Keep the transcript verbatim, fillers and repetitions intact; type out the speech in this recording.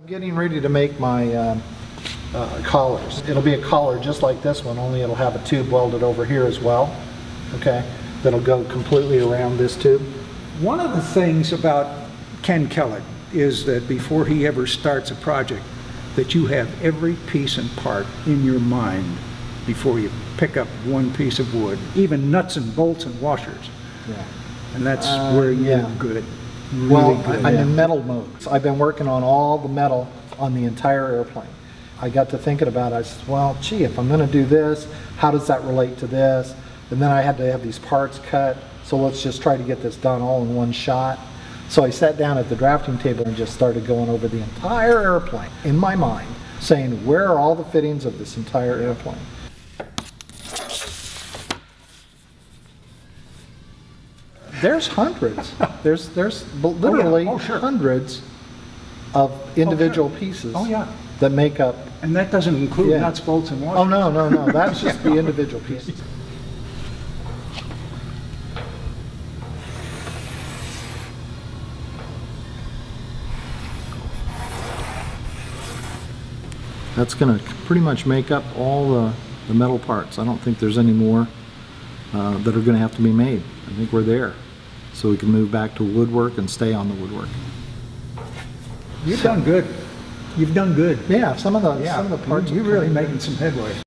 I'm getting ready to make my um, uh, collars. It'll be a collar just like this one, only it'll have a tube welded over here as well. Okay, that'll go completely around this tube. One of the things about Ken Kellett is that before he ever starts a project, that you have every piece and part in your mind before you pick up one piece of wood, even nuts and bolts and washers. Yeah. And that's uh, where you're yeah. good. Really well, good. I'm yeah. in metal mode. So I've been working on all the metal on the entire airplane. I got to thinking about it. I said, well, gee, if I'm going to do this, how does that relate to this? And then I had to have these parts cut, so let's just try to get this done all in one shot. So I sat down at the drafting table and just started going over the entire airplane in my mind, saying, where are all the fittings of this entire airplane? There's hundreds. there's there's literally oh, yeah. oh, sure. hundreds of individual oh, sure. pieces oh, yeah. that make up. And that doesn't include yeah. nuts, bolts, and washers. Oh, no, no, no. That's just the individual pieces. That's going to pretty much make up all the, the metal parts. I don't think there's any more uh, that are going to have to be made. I think we're there. So we can move back to woodwork and stay on the woodwork. You've done good. You've done good. Yeah, some of the, yeah. some of the parts. You're really making some headway.